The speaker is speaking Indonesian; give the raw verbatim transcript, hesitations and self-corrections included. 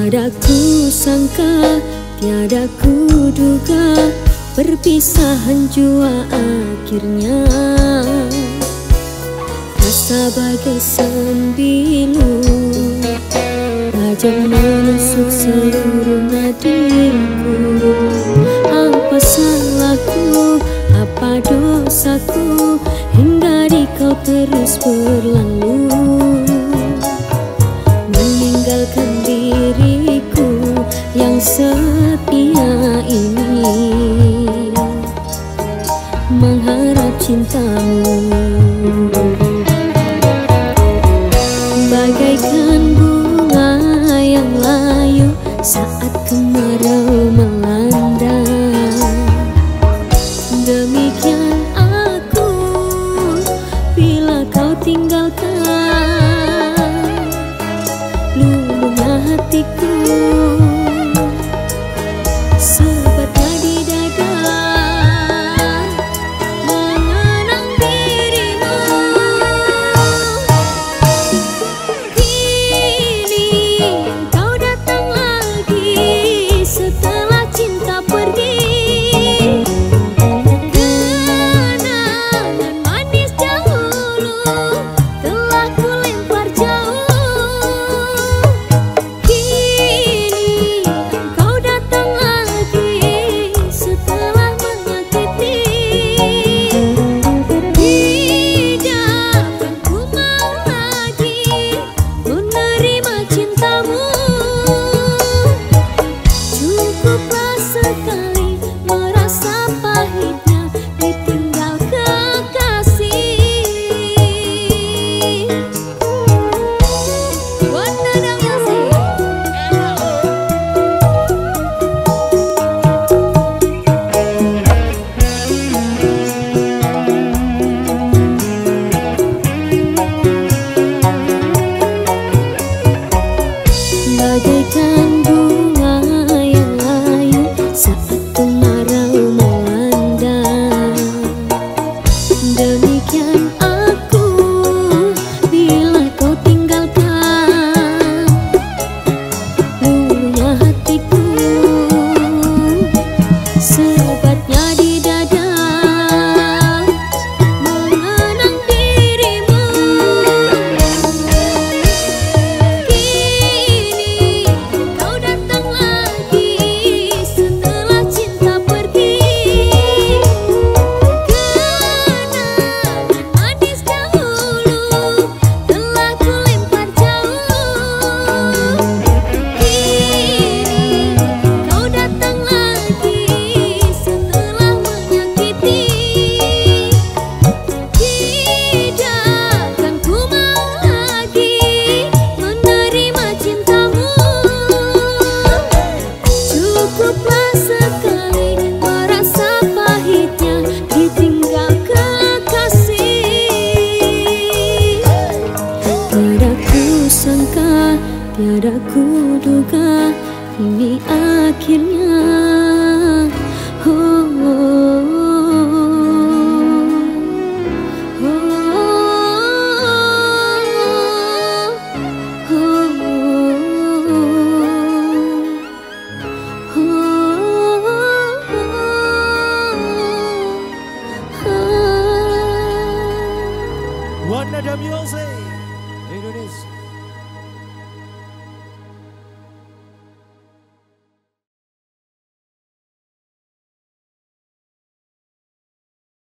Tiada ku sangka, tiada ku duga, perpisahan jua akhirnya. Rasa bagai sembilu tajam menusuk seluruh nadiku. Apa salahku, apa dosaku, hingga di kau terus berlalu meninggalkan diri yang setia ini, mengharap cintamu. Bagaikan bunga yang layu saat kemarau melanda, demikian aku bila kau tinggalkan. Luluhnya hatiku duga ini akhirnya. Oh, oh, oh, oh, oh, oh, oh, oh, oh.